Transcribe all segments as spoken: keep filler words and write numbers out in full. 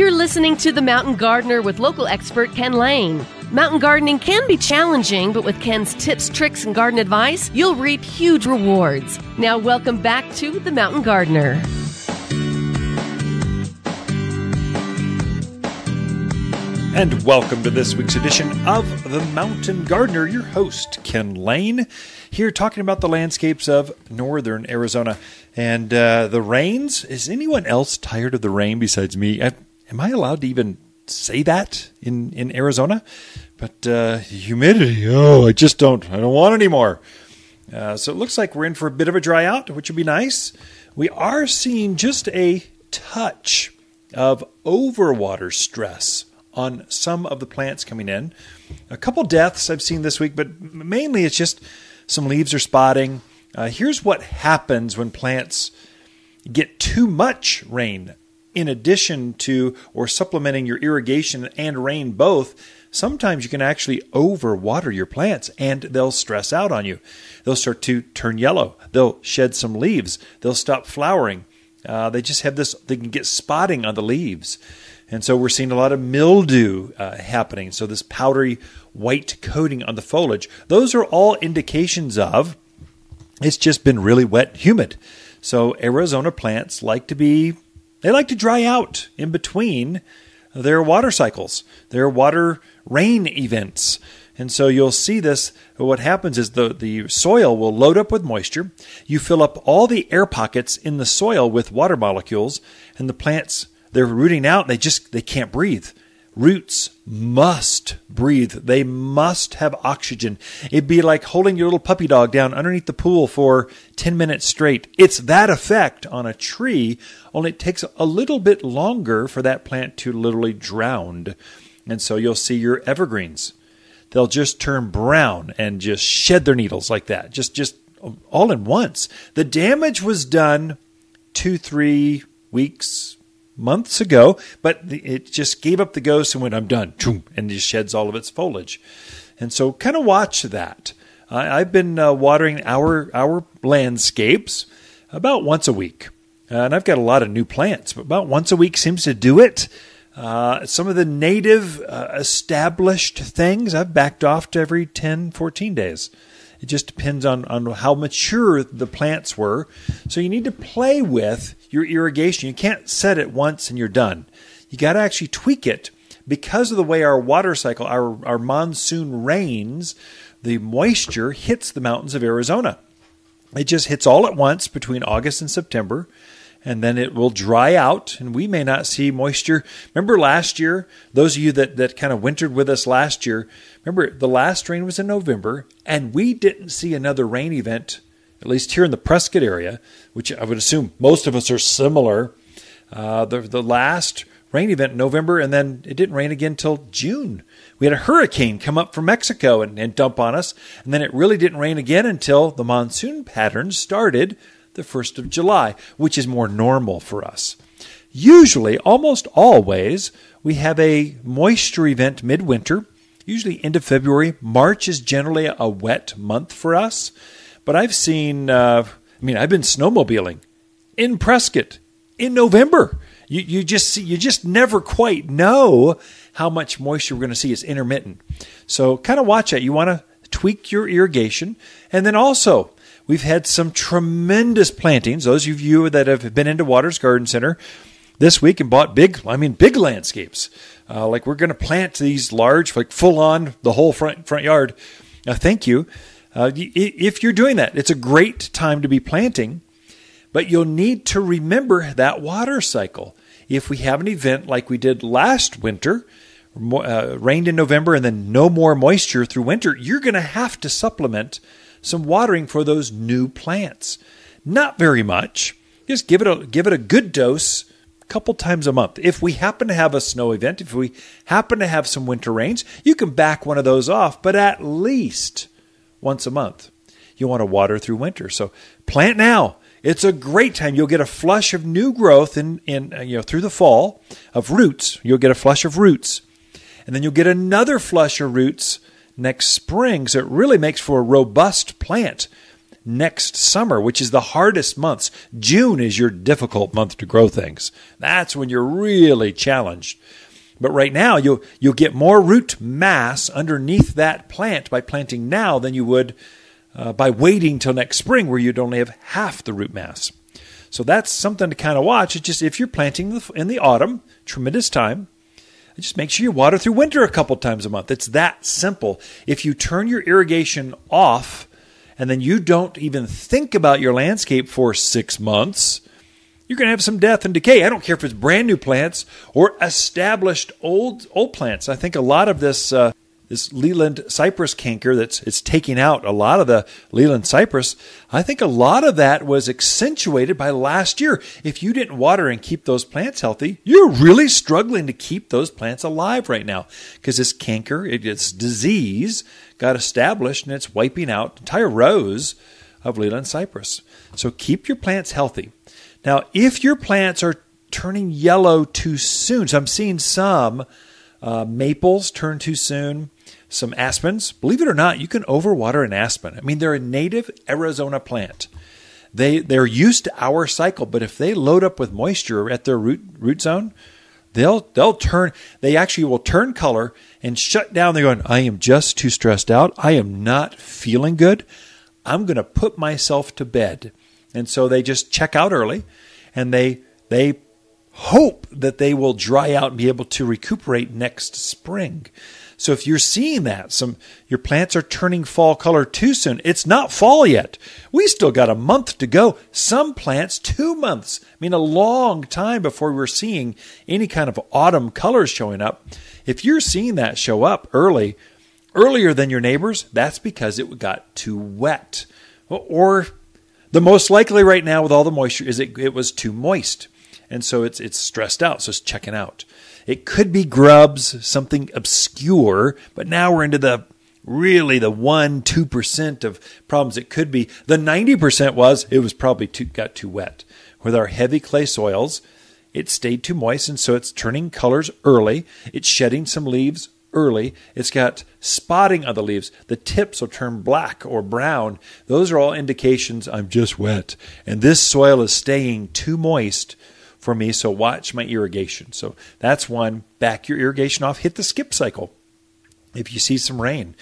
You're listening to The Mountain Gardener with local expert Ken Lane. Mountain gardening can be challenging, but with Ken's tips, tricks, and garden advice, you'll reap huge rewards. Now, welcome back to The Mountain Gardener. And welcome to this week's edition of The Mountain Gardener, your host, Ken Lane, here talking about the landscapes of northern Arizona. And uh, the rains, is anyone else tired of the rain besides me? I, am I allowed to even say that in, in Arizona? But uh, humidity, oh, I just don't, I don't want anymore. Uh, so it looks like we're in for a bit of a dry out, which would be nice. We are seeing just a touch of overwater stress on some of the plants coming in. A couple deaths I've seen this week, but mainly it's just some leaves are spotting. Uh, here's what happens when plants get too much rain. In addition to or supplementing your irrigation and rain both, sometimes you can actually overwater your plants and they'll stress out on you. They'll start to turn yellow. They'll shed some leaves. They'll stop flowering. Uh, they just have this, they can get spotting on the leaves. And so we're seeing a lot of mildew uh, happening. So this powdery white coating on the foliage, those are all indications of it's just been really wet and humid. So Arizona plants like to be, they like to dry out in between their water cycles, their water rain events. And so you'll see this. What happens is the, the soil will load up with moisture. You fill up all the air pockets in the soil with water molecules, and the plants, they're rooting out. They just, they can't breathe. Roots must breathe. They must have oxygen. It'd be like holding your little puppy dog down underneath the pool for ten minutes straight. It's that effect on a tree, only it takes a little bit longer for that plant to literally drown. And so you'll see your evergreens. They'll just turn brown and just shed their needles like that. Just, just all at once. The damage was done two, three weeks months ago, but it just gave up the ghost and went, I'm done, and just sheds all of its foliage. And so kind of watch that. Uh, I've been uh, watering our, our landscapes about once a week, uh, and I've got a lot of new plants, but about once a week seems to do it. Uh, some of the native uh, established things, I've backed off to every ten, fourteen days. It just depends on, on how mature the plants were. So you need to play with your irrigation. You can't set it once and you're done. You got to actually tweak it because of the way our water cycle, our, our monsoon rains, the moisture hits the mountains of Arizona. It just hits all at once between August and September, and then it will dry out, and we may not see moisture. Remember last year, those of you that, that kind of wintered with us last year, remember the last rain was in November, and we didn't see another rain event, at least here in the Prescott area, which I would assume most of us are similar. Uh, the, the last rain event in November, and then it didn't rain again till June. We had a hurricane come up from Mexico and, and dump on us, and then it really didn't rain again until the monsoon pattern started the first of July, which is more normal for us. Usually, almost always, we have a moisture event midwinter, usually end of February. March is generally a wet month for us, but I've seen, uh, I mean, I've been snowmobiling in Prescott in November. You, you just see, you just never quite know how much moisture we're going to see. It's intermittent. So kind of watch it. You want to tweak your irrigation. And then also, we've had some tremendous plantings. Those of you that have been into Watters Garden Center this week and bought big, I mean, big landscapes. Uh, like we're going to plant these large, like full on the whole front front yard. Now, thank you. Uh, if you're doing that, it's a great time to be planting, but you'll need to remember that water cycle. If we have an event like we did last winter, uh, rained in November and then no more moisture through winter, you're going to have to supplement some watering for those new plants. Not very much. Just give it a give it a good dose a couple times a month. If we happen to have a snow event, if we happen to have some winter rains, you can back one of those off, but at least once a month. You want to water through winter. So plant now. It's a great time. You'll get a flush of new growth in, in you know through the fall of roots. You'll get a flush of roots. And then you'll get another flush of roots next spring, so it really makes for a robust plant. next summer, which is the hardest months. June is your difficult month to grow things. That's when you're really challenged. But right now, you'll, you'll get more root mass underneath that plant by planting now than you would uh, by waiting till next spring, where you'd only have half the root mass. So that's something to kind of watch. It's just if you're planting in the autumn, tremendous time, just make sure you water through winter a couple times a month. It's that simple. If you turn your irrigation off and then you don't even think about your landscape for six months, you're going to have some death and decay. I don't care if it's brand new plants or established old old plants. I think a lot of this uh, this Leyland cypress canker that's it's taking out a lot of the Leyland cypress, I think a lot of that was accentuated by last year. If you didn't water and keep those plants healthy, you're really struggling to keep those plants alive right now, because this canker, it, its disease, got established and it's wiping out entire rows of Leyland cypress. So keep your plants healthy. Now, if your plants are turning yellow too soon, so I'm seeing some uh, maples turn too soon, some aspens. Believe it or not, you can overwater an aspen. I mean, they're a native Arizona plant. They, they're used to our cycle, but if they load up with moisture at their root root zone, they'll they'll turn, they actually will turn color and shut down. They're going, I am just too stressed out. I am not feeling good. I'm going to put myself to bed. And so they just check out early, and they they hope that they will dry out and be able to recuperate next spring. So if you're seeing that, some your plants are turning fall color too soon, it's not fall yet. We still got a month to go. Some plants, two months. I mean, a long time before we're seeing any kind of autumn colors showing up. If you're seeing that show up early, earlier than your neighbors, that's because it got too wet. Or the most likely right now with all the moisture is it, it was too moist. And so it's it's stressed out, so it's checking out. It could be grubs, something obscure, but now we're into the really the one, two percent of problems. It could be the ninety percent was it was probably too, got too wet. With our heavy clay soils, it stayed too moist, and so it's turning colors early. It's shedding some leaves early. It's got spotting of the leaves. The tips will turn black or brown. Those are all indications I'm just wet, and this soil is staying too moist for me, so watch my irrigation. So that's one. Back your irrigation off. Hit the skip cycle if you see some rain.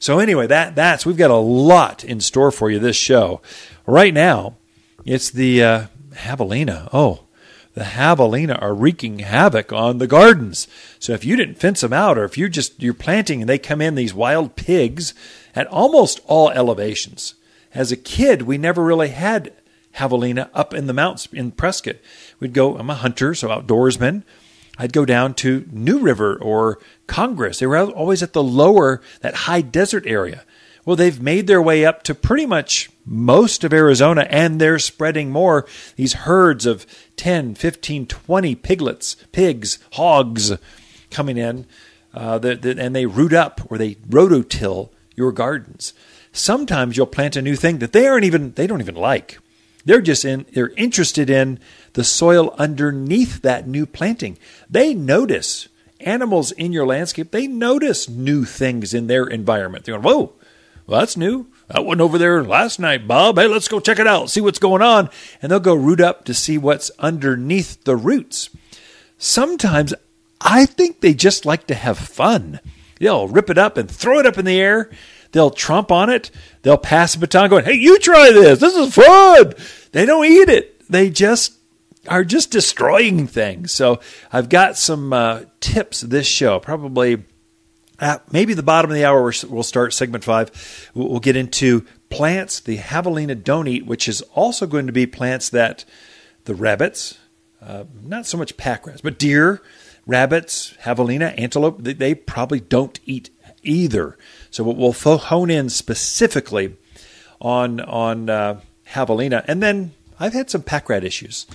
So anyway, that that's we've got a lot in store for you this show. Right now, it's the uh, javelina. Oh, the javelina are wreaking havoc on the gardens. So if you didn't fence them out, or if you just you're planting and they come in, these wild pigs at almost all elevations. As a kid, we never really had javelina up in the mountains in Prescott. We'd go, I'm a hunter, so outdoorsman. I'd go down to New River or Congress. They were always at the lower, that high desert area. Well, they've made their way up to pretty much most of Arizona, and they're spreading more. These herds of ten, fifteen, twenty piglets, pigs, hogs coming in, uh, the, the, and they root up or they rototill your gardens. Sometimes you'll plant a new thing that they aren't even, they don't even like. They're just in, they're interested in the soil underneath that new planting. They notice animals in your landscape. They notice new things in their environment. They're going, whoa, well, that's new. I wasn't over there last night, Bob. Hey, let's go check it out, see what's going on. And they'll go root up to see what's underneath the roots. Sometimes I think they just like to have fun. They'll rip it up and throw it up in the air. They'll tromp on it. They'll pass a baton going, hey, you try this. This is fun. They don't eat it. They just are just destroying things. So I've got some uh, tips this show. Probably at maybe the bottom of the hour, we'll start segment five. We'll get into plants the javelina don't eat, which is also going to be plants that the rabbits, uh, not so much pack rats, but deer, rabbits, javelina, antelope, they, they probably don't eat either. So we'll hone in specifically on on uh, javelina. And then I've had some pack rat issues.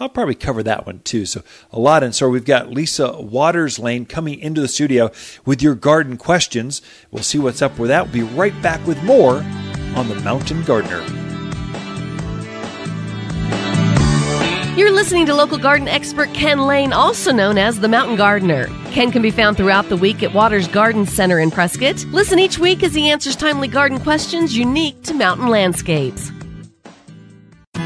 I'll probably cover that one too. So a lot. And so we've got Lisa Watters-Lane coming into the studio with your garden questions. We'll see what's up with that. We'll be right back with more on The Mountain Gardener. You're listening to local garden expert Ken Lane, also known as the Mountain Gardener. Ken can be found throughout the week at Watters Garden Center in Prescott. Listen each week as he answers timely garden questions unique to mountain landscapes.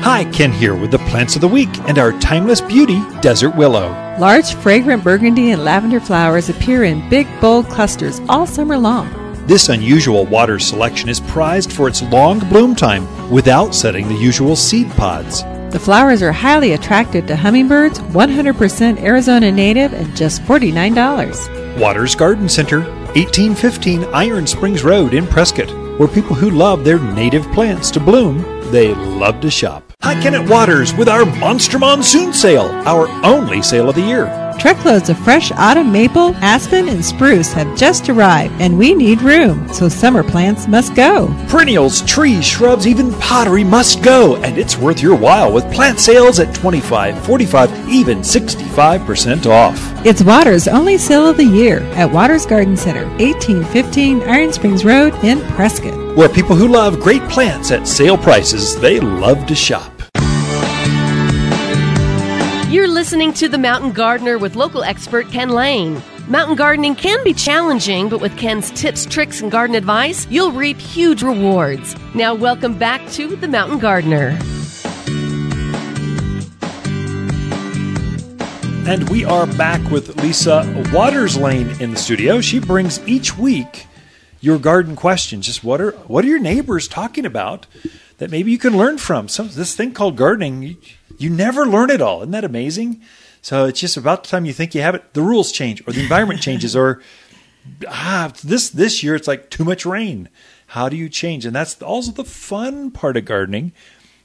Hi, Ken here with the Plants of the Week and our timeless beauty, Desert Willow. Large, fragrant burgundy and lavender flowers appear in big, bold clusters all summer long. This unusual Watters selection is prized for its long bloom time without setting the usual seed pods. The flowers are highly attractive to hummingbirds, one hundred percent Arizona native, and just forty-nine dollars. Watters Garden Center, eighteen fifteen Iron Springs Road in Prescott, where people who love their native plants to bloom, they love to shop. Hi, Ken at Watters with our Monster Monsoon Sale, our only sale of the year. Truckloads of fresh autumn maple, aspen, and spruce have just arrived, and we need room, so summer plants must go. Perennials, trees, shrubs, even pottery must go, and it's worth your while with plant sales at twenty-five, forty-five, even sixty-five percent off. It's Watters' only sale of the year at Watters Garden Center, eighteen fifteen Iron Springs Road in Prescott, where people who love great plants at sale prices, they love to shop. You're listening to The Mountain Gardener with local expert Ken Lane. Mountain gardening can be challenging, but with Ken's tips, tricks, and garden advice, you'll reap huge rewards. Now, welcome back to The Mountain Gardener. And we are back with Lisa Watters-Lane in the studio. She brings each week your garden questions. Just what are what are your neighbors talking about that maybe you can learn from? Some this thing called gardening, you, you never learn it all. Isn't that amazing? So it's just about the time you think you have it, the rules change, or the environment changes, or ah, this this year it's like too much rain. How do you change? And that's also the fun part of gardening,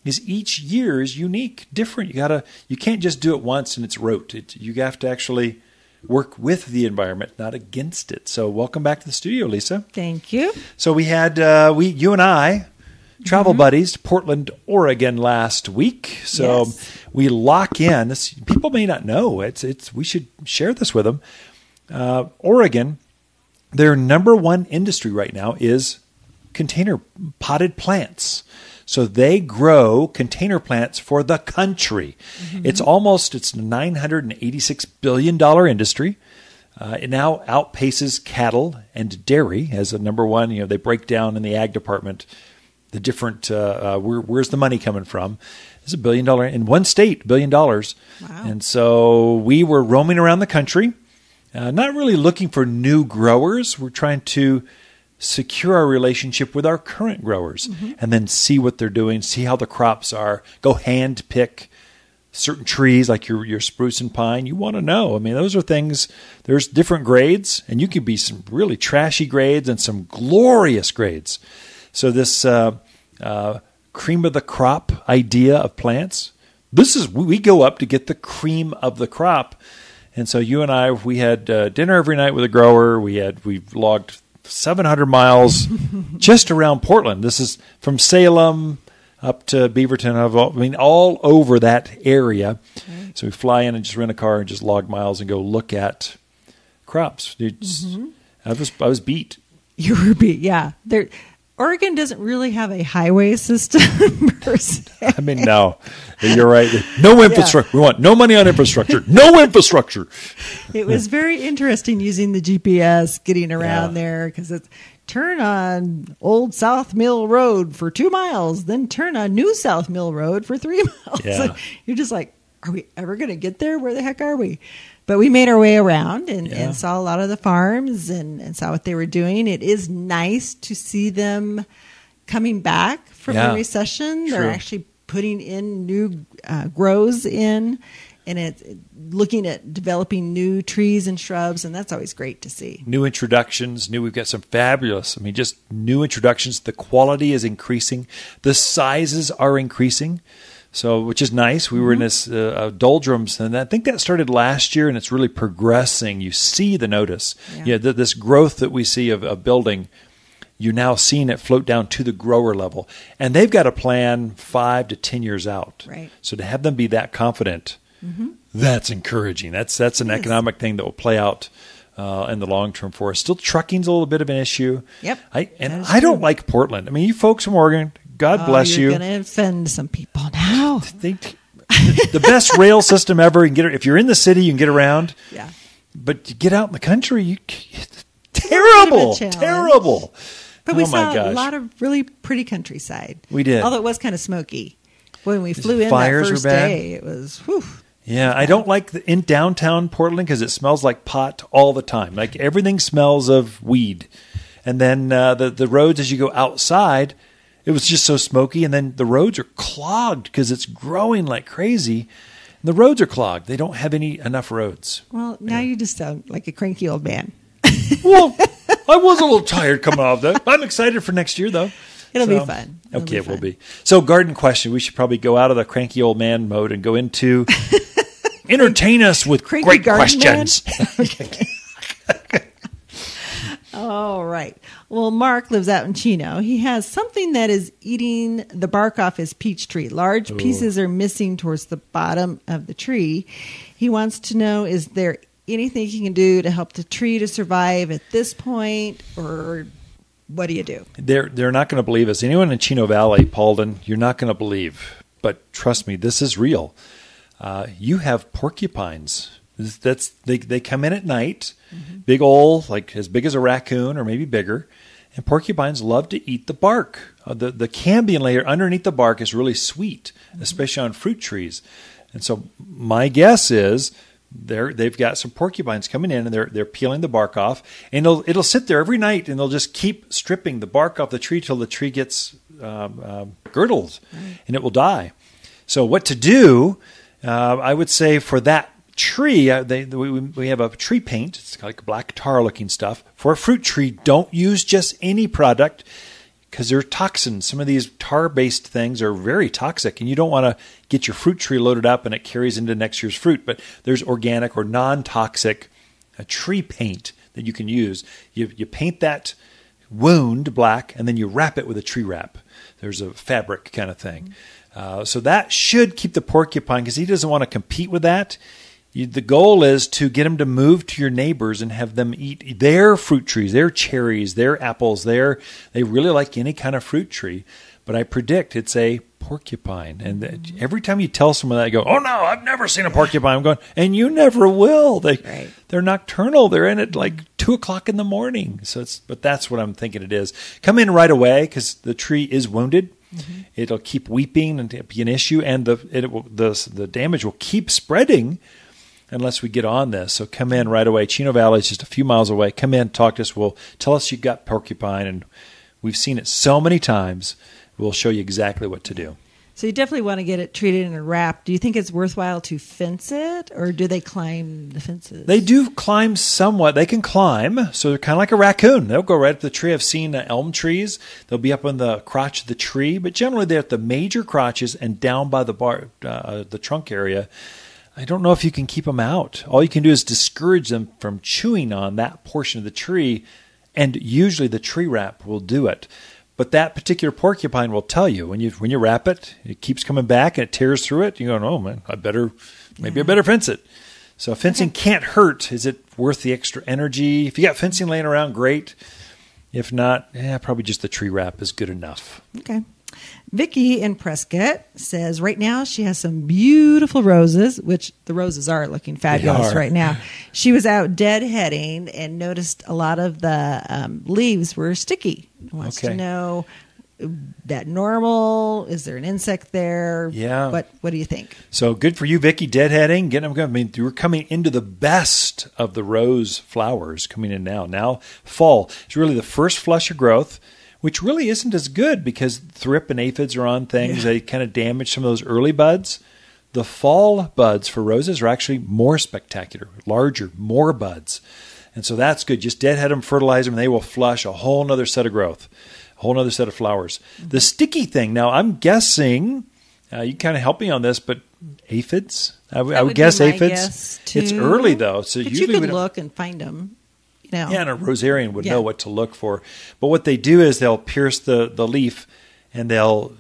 is each year is unique, different. You gotta you can't just do it once and it's rote. It, you have to actually work with the environment, not against it. So welcome back to the studio, Lisa. Thank you. So we had, uh, we you and I, travel mm-hmm. buddies to Portland, Oregon last week. So yes. we lock in. This, people may not know. It's it's. We should share this with them. Uh, Oregon, their number one industry right now is container potted plants. So they grow container plants for the country. Mm-hmm. It's almost, it's a nine hundred eighty-six billion dollars industry. Uh, it now outpaces cattle and dairy as a number one. You know, they break down in the ag department the different, uh, uh, where, where's the money coming from? It's a billion dollar, in one state, billion dollars. Wow. And so we were roaming around the country, uh, not really looking for new growers. We're trying to secure our relationship with our current growers mm-hmm. and then see what they're doing, see how the crops are, go hand pick certain trees like your your spruce and pine. You want to know. I mean, those are things, there's different grades, and you could be some really trashy grades and some glorious grades. So this uh, uh, cream of the crop idea of plants, this is, we go up to get the cream of the crop. And so you and I, we had uh, dinner every night with a grower. We had, we logged seven hundred miles just around Portland. This is from Salem up to Beaverton. I mean, all over that area. Okay. So we fly in and just rent a car and just log miles and go look at crops. Mm-hmm. I was I was beat. You were beat, yeah. There, Oregon doesn't really have a highway system per se. I mean, no. You're right. No infrastructure. Yeah. We want no money on infrastructure. No infrastructure. It was very interesting using the G P S, getting around yeah. there, because it's turn on Old South Mill Road for two miles, then turn on New South Mill Road for three miles. Yeah. You're just like, are we ever going to get there? Where the heck are we? But we made our way around and, yeah. and saw a lot of the farms and, and saw what they were doing. It is nice to see them coming back from yeah. the recession. True. They're actually putting in new uh, grows in, and it's looking at developing new trees and shrubs, and that's always great to see. New introductions, new, we've got some fabulous, I mean, just new introductions. The quality is increasing. The sizes are increasing. So, which is nice. We were in this uh, doldrums, and I think that started last year, and it's really progressing. You see the notice. Yeah, yeah th this growth that we see of a building, you're now seeing it float down to the grower level. And they've got a plan five to ten years out. Right. So to have them be that confident, mm-hmm. that's encouraging. That's, that's an yes. economic thing that will play out uh, in the long term for us. Still, trucking's a little bit of an issue. Yep. I, and I don't like Portland. I mean, you folks from Oregon, God oh, bless you're you. You're going to offend some people now. Think the best rail system ever. You can get, if you're in the city, you can get around. Yeah. But you get out in the country, you it's terrible, terrible. But oh we saw gosh. a lot of really pretty countryside. We did. Although it was kind of smoky. When we flew in that first day, it was, whew. Yeah, I don't like the, in downtown Portland because it smells like pot all the time. Like everything smells of weed. And then uh, the, the roads as you go outside, it was just so smoky. And then the roads are clogged because it's growing like crazy. And the roads are clogged. They don't have any enough roads. Well, now yeah. you just sound like a cranky old man. Well, I was a little tired coming off that. I'm excited for next year, though. It'll so, be fun. It'll okay, be fun. It will be. So garden question. We should probably go out of the cranky old man mode and go into entertain us with cranky great questions. All right. Well, Mark lives out in Chino. He has something that is eating the bark off his peach tree. Large Ooh. pieces are missing towards the bottom of the tree. He wants to know, is there anything you can do to help the tree to survive at this point, or what do you do? They're, they're not going to believe us. Anyone in Chino Valley, Paulden, you're not going to believe. But trust me, this is real. Uh, you have porcupines. That's they, they come in at night, mm-hmm. big old, like as big as a raccoon or maybe bigger. And porcupines love to eat the bark. Uh, the, the cambium layer underneath the bark is really sweet, mm-hmm. especially on fruit trees. And so my guess is They're, they've got some porcupines coming in, and they're they're peeling the bark off, and it'll it'll sit there every night, and they'll just keep stripping the bark off the tree till the tree gets um, um, girdled, right. and it will die. So what to do? Uh, I would say for that tree, uh, they, we we have a tree paint. It's like black tar looking stuff for a fruit tree. Don't use just any product because they're toxins. Some of these tar based things are very toxic, and you don't want to get your fruit tree loaded up and it carries into next year's fruit. But there's organic or non-toxic uh, tree paint that you can use. You, you paint that wound black, and then you wrap it with a tree wrap. There's a fabric kind of thing. Uh, so that should keep the porcupine, because he doesn't want to compete with that. You, the goal is to get them to move to your neighbors and have them eat their fruit trees, their cherries, their apples, their, they really like any kind of fruit tree. But I predict it's a porcupine. And mm-hmm. every time you tell someone that, I go, oh, no, I've never seen a porcupine. I'm going, and you never will. They, right. They're nocturnal. They're in at like two o'clock in the morning. So it's, but that's what I'm thinking it is. Come in right away because the tree is wounded. Mm-hmm. It'll keep weeping and be an issue. And the, it will, the, the damage will keep spreading unless we get on this. So come in right away. Chino Valley is just a few miles away. Come in, talk to us. We'll tell us you got porcupine, and we've seen it so many times. We'll show you exactly what to do. So you definitely want to get it treated and wrapped. Do you think it's worthwhile to fence it, or do they climb the fences? They do climb somewhat. They can climb, so they're kind of like a raccoon. They'll go right up the tree. I've seen uh, elm trees. They'll be up on the crotch of the tree, but generally they're at the major crotches and down by the bar, uh, the trunk area. I don't know if you can keep them out. All you can do is discourage them from chewing on that portion of the tree, and usually the tree wrap will do it. But that particular porcupine will tell you when you when you wrap it, it keeps coming back and it tears through it. You go, oh man, I better maybe yeah. I better fence it. So fencing okay. can't hurt. Is it worth the extra energy? If you got fencing laying around, great. If not, eh, probably just the tree wrap is good enough. Okay. Vicky in Prescott says right now she has some beautiful roses, which the roses are looking fabulous are. right now. She was out deadheading and noticed a lot of the um, leaves were sticky. Wants okay. to know, that normal? Is there an insect there? Yeah. What What do you think? So good for you, Vicky, deadheading. Getting them going. I mean, we're coming into the best of the rose flowers coming in now. Now fall is really the first flush of growth, which really isn't as good because thrip and aphids are on things. Yeah. They kind of damage some of those early buds. The fall buds for roses are actually more spectacular, larger, more buds. And so that's good. Just deadhead them, fertilize them, and they will flush a whole nother set of growth, a whole nother set of flowers. Mm-hmm. The sticky thing, now I'm guessing, uh, you kind of help me on this, but aphids? I, I would, would guess aphids. Guess it's early, though. So but usually you can look and find them. No. Yeah, and a rosarian would yeah. know what to look for. But what they do is they'll pierce the, the leaf, and they'll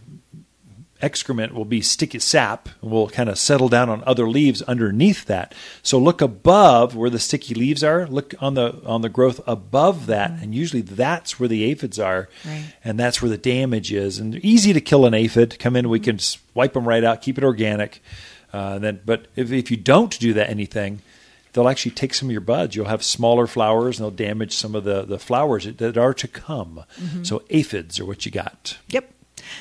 excrement will be sticky sap and will kind of settle down on other leaves underneath that. So look above where the sticky leaves are. Look on the on the growth above that, mm-hmm. and usually that's where the aphids are, right. and that's where the damage is. And easy to kill an aphid. Come in, we can wipe them right out, keep it organic. Uh, then, but if if you don't do that, anything. They'll actually take some of your buds. You'll have smaller flowers, and they'll damage some of the, the flowers that are to come. Mm-hmm. So aphids are what you got. Yep.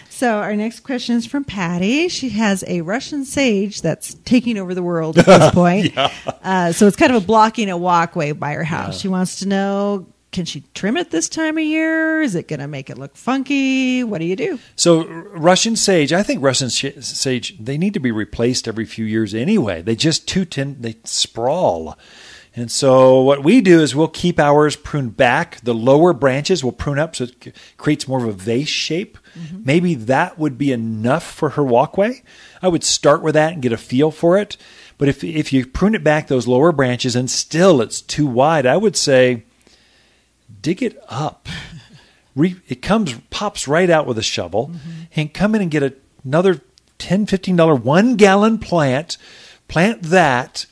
So our next question is from Patty. She has a Russian sage that's taking over the world at this point. yeah. uh, so it's kind of a blocking a walkway by her house. Yeah. She wants to know, can she trim it this time of year? Is it going to make it look funky? What do you do? So Russian sage, I think Russian sage, they need to be replaced every few years anyway. They just too tend, they sprawl. And so what we do is we'll keep ours pruned back. The lower branches will prune up so it creates more of a vase shape. Mm-hmm. Maybe that would be enough for her walkway. I would start with that and get a feel for it. But if if you prune it back, those lower branches, and still it's too wide, I would say dig it up. Re- it comes pops right out with a shovel. Mm-hmm. And come in and get a, another ten dollars, fifteen dollars, one-gallon plant. Plant that,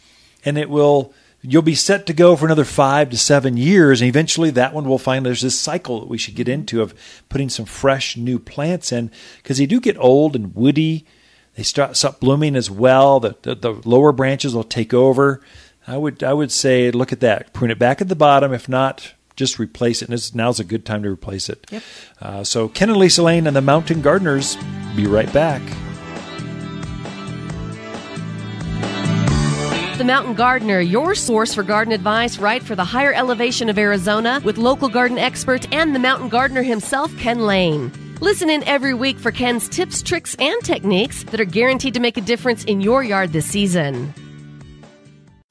and it will... You'll be set to go for another five to seven years, and eventually that one will find there's this cycle that we should get into of putting some fresh new plants in, because they do get old and woody. They start stop blooming as well. The, the the lower branches will take over. I would I would say look at that. Prune it back at the bottom. If not, just replace it. And it's, now's a good time to replace it. Yep. Uh, so Ken and Lisa Lane and the Mountain Gardeners, be right back. The Mountain Gardener, your source for garden advice right for the higher elevation of Arizona, with local garden expert and the Mountain Gardener himself, Ken Lane. Listen in every week for Ken's tips, tricks, and techniques that are guaranteed to make a difference in your yard this season.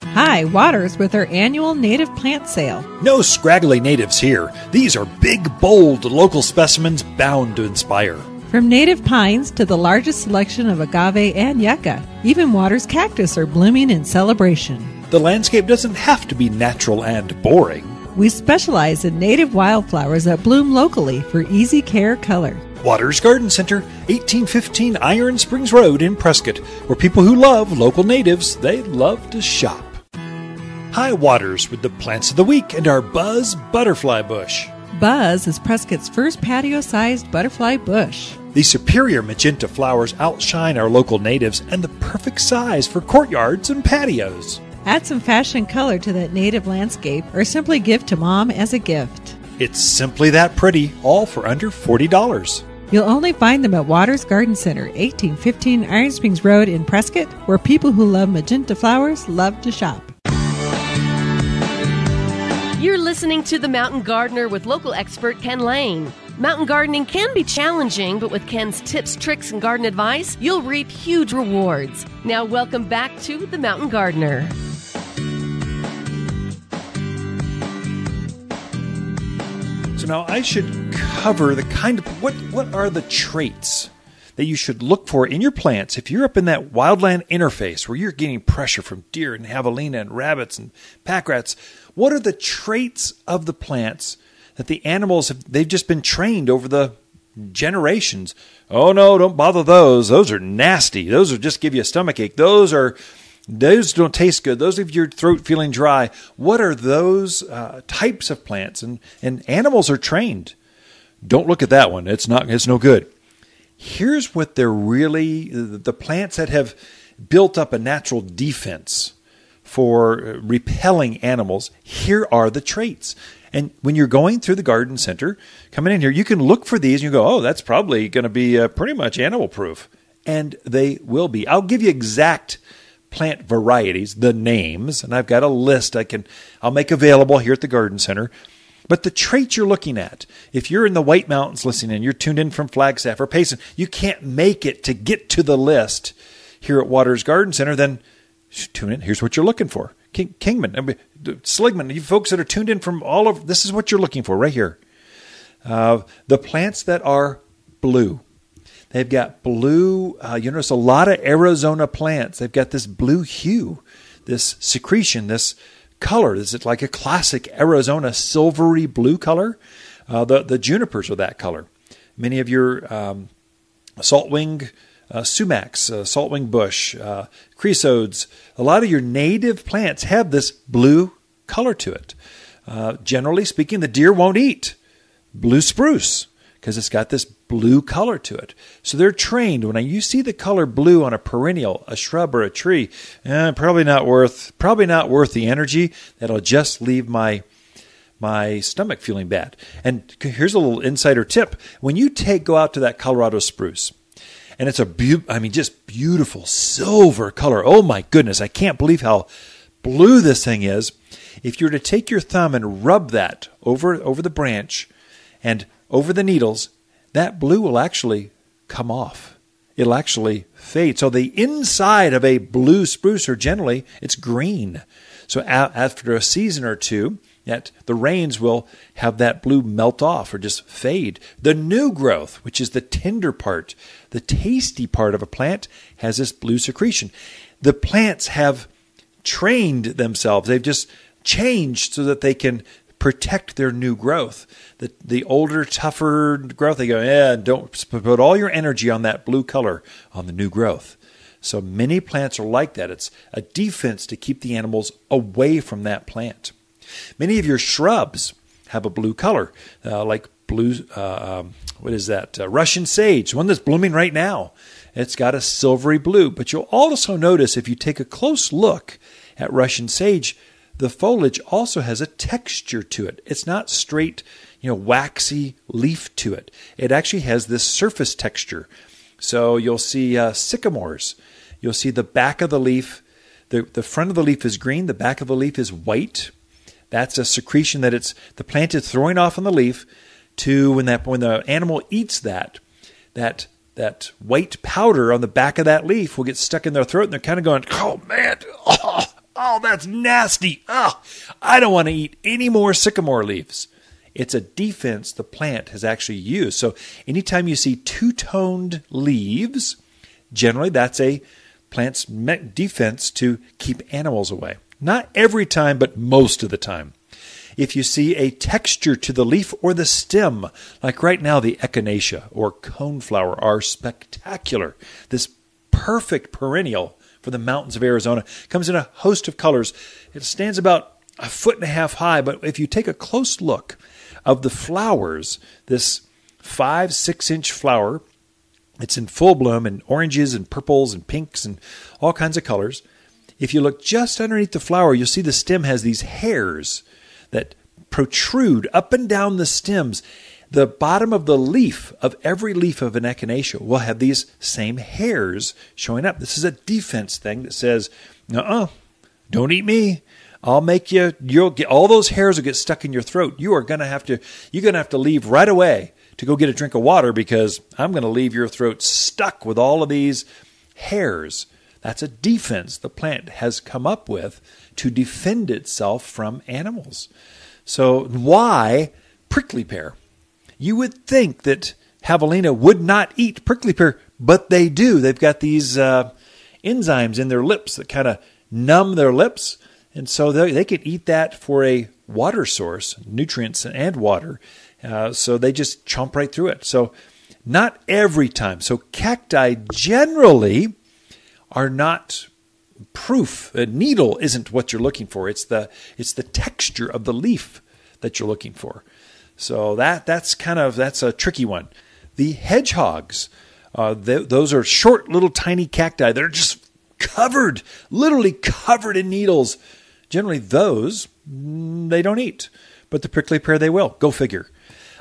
Hi, Watters with our annual native plant sale. No scraggly natives here. These are big, bold, local specimens bound to inspire. From native pines to the largest selection of agave and yucca, even Watters cactus are blooming in celebration. The landscape doesn't have to be natural and boring. We specialize in native wildflowers that bloom locally for easy care color. Watters Garden Center, eighteen fifteen Iron Springs Road in Prescott, where people who love local natives, they love to shop. Hi, Watters with the Plants of the Week and our Buzz Butterfly Bush. Buzz is Prescott's first patio-sized butterfly bush. These superior magenta flowers outshine our local natives and the perfect size for courtyards and patios. Add some fashion color to that native landscape or simply give to mom as a gift. It's simply that pretty, all for under forty dollars. You'll only find them at Watters Garden Center, eighteen fifteen Iron Springs Road in Prescott, where people who love magenta flowers love to shop. You're listening to The Mountain Gardener with local expert Ken Lane. Mountain gardening can be challenging, but with Ken's tips, tricks, and garden advice, you'll reap huge rewards. Now, welcome back to The Mountain Gardener. So now I should cover the kind of, what, what are the traits that you should look for in your plants if you're up in that wildland interface where you're getting pressure from deer and javelina and rabbits and pack rats? What are the traits of the plants that the animals have, they've just been trained over the generations? Oh no, don't bother those. Those are nasty. Those will just give you a stomachache. Those are, those don't taste good. Those leave your throat feeling dry. What are those uh, types of plants? And and animals are trained. Don't look at that one. It's not. It's no good. Here's what they're really, the plants that have built up a natural defense for repelling animals, here are the traits. And when you're going through the garden center, coming in here, you can look for these and you go, oh, that's probably going to be uh, pretty much animal proof. And they will be. I'll give you exact plant varieties, the names, and I've got a list I can, I'll make available here at the garden center. But the traits you're looking at, if you're in the White Mountains listening and you're tuned in from Flagstaff or Payson, you can't make it to get to the list here at Watters Garden Center, then tune in. Here's what you're looking for. King, Kingman, I mean, Sligman, you folks that are tuned in from all over, this is what you're looking for right here. Uh, the plants that are blue. They've got blue. Uh, you notice a lot of Arizona plants. They've got this blue hue, this secretion, this color. Is it like a classic Arizona silvery blue color? Uh, the, the junipers are that color. Many of your um, saltwing Uh, sumacs, uh, saltwing bush, uh, creosotes, a lot of your native plants have this blue color to it. Uh, generally speaking, the deer won't eat blue spruce because it's got this blue color to it. So they're trained. When you see the color blue on a perennial, a shrub, or a tree, eh, probably not worth, probably not worth the energy. That'll just leave my my stomach feeling bad. And here's a little insider tip. When you take go out to that Colorado spruce, and it's a be- I mean, just beautiful silver color. Oh, my goodness. I can't believe how blue this thing is. If you were to take your thumb and rub that over, over the branch and over the needles, that blue will actually come off. It'll actually fade. So the inside of a blue spruce, or generally, it's green. So after a season or two, that the rains will have that blue melt off or just fade. The new growth, which is the tender part, the tasty part of a plant, has this blue secretion. The plants have trained themselves. They've just changed so that they can protect their new growth. The the older, tougher growth, they go, yeah, don't put all your energy on that blue color on the new growth. So many plants are like that. It's a defense to keep the animals away from that plant. Many of your shrubs have a blue color, uh, like blue, uh, um, what is that? Uh, Russian sage, one that's blooming right now. It's got a silvery blue. But you'll also notice, if you take a close look at Russian sage, the foliage also has a texture to it. It's not straight, you know, waxy leaf to it. It actually has this surface texture. So you'll see uh, sycamores. You'll see the back of the leaf. The, the front of the leaf is green. The back of the leaf is white. That's a secretion that it's the plant is throwing off on the leaf to when that when the animal eats that, that that white powder on the back of that leaf will get stuck in their throat, and they're kind of going, oh, man, oh, oh that's nasty. Oh, I don't want to eat any more sycamore leaves. It's a defense the plant has actually used. So anytime you see two-toned leaves, generally that's a plant's defense to keep animals away. Not every time, but most of the time. If you see a texture to the leaf or the stem, like right now the echinacea or coneflower are spectacular. This perfect perennial for the mountains of Arizona comes in a host of colors. It stands about a foot and a half high, but if you take a close look of the flowers, this five, six-inch flower, it's in full bloom in oranges and purples and pinks and all kinds of colors. If you look just underneath the flower, you'll see the stem has these hairs that protrude up and down the stems. The bottom of the leaf, of every leaf of an echinacea, will have these same hairs showing up. This is a defense thing that says, uh-uh, don't eat me. I'll make you, you'll get, all those hairs will get stuck in your throat. You are going to have to, you're going to have to leave right away to go get a drink of water, because I'm going to leave your throat stuck with all of these hairs. That's a defense the plant has come up with to defend itself from animals. So why prickly pear? You would think that javelina would not eat prickly pear, but they do. They've got these uh, enzymes in their lips that kind of numb their lips. And so they, they could eat that for a water source, nutrients and water. Uh, so they just chomp right through it. So not every time. So cacti generally are not proof. A needle isn't what you're looking for. It's the it's the texture of the leaf that you're looking for. So that that's kind of that's a tricky one. The hedgehogs, uh, th those are short little tiny cacti. They're just covered, literally covered in needles. Generally, those they don't eat, but the prickly pear they will. Go figure.